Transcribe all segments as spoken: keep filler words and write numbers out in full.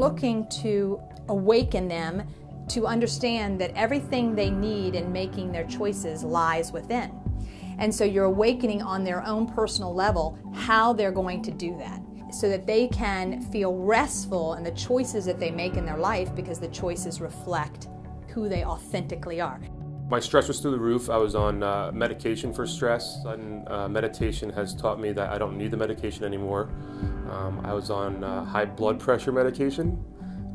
looking to awaken them to understand that everything they need in making their choices lies within. And so you're awakening on their own personal level how they're going to do that, so that they can feel restful in the choices that they make in their life, because the choices reflect who they authentically are. My stress was through the roof. I was on uh, medication for stress, and uh, meditation has taught me that I don't need the medication anymore. Um, I was on uh, high blood pressure medication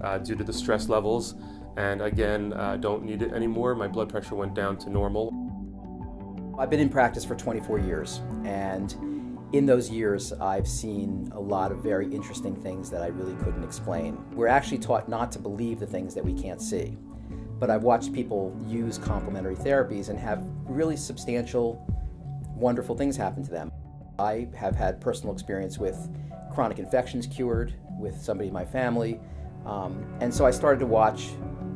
uh, due to the stress levels, and again, uh, don't need it anymore. My blood pressure went down to normal. I've been in practice for twenty-four years, and in those years, I've seen a lot of very interesting things that I really couldn't explain. We're actually taught not to believe the things that we can't see. But I've watched people use complementary therapies and have really substantial, wonderful things happen to them. I have had personal experience with chronic infections cured with somebody in my family. Um, and so I started to watch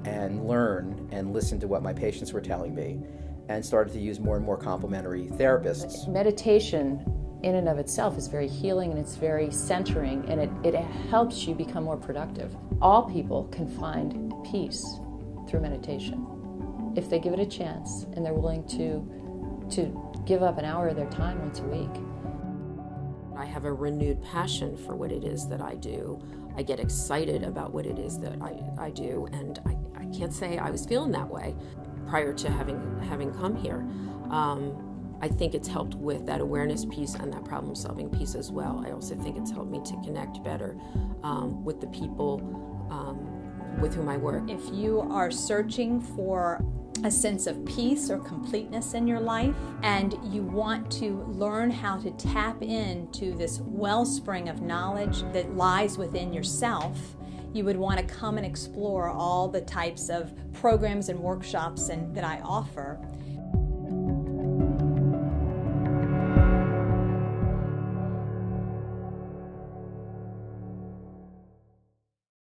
and learn and listen to what my patients were telling me, and started to use more and more complementary therapists. Meditation in and of itself is very healing, and it's very centering, and it, it helps you become more productive. All people can find peace through meditation if they give it a chance and they're willing to, to give up an hour of their time once a week. I have a renewed passion for what it is that I do. I get excited about what it is that I, I do, and I, I can't say I was feeling that way prior to having, having come here. Um, I think it's helped with that awareness piece and that problem-solving piece as well. I also think it's helped me to connect better um, with the people um, with whom I work. If you are searching for a sense of peace or completeness in your life, and you want to learn how to tap into this wellspring of knowledge that lies within yourself, you would want to come and explore all the types of programs and workshops and, that I offer.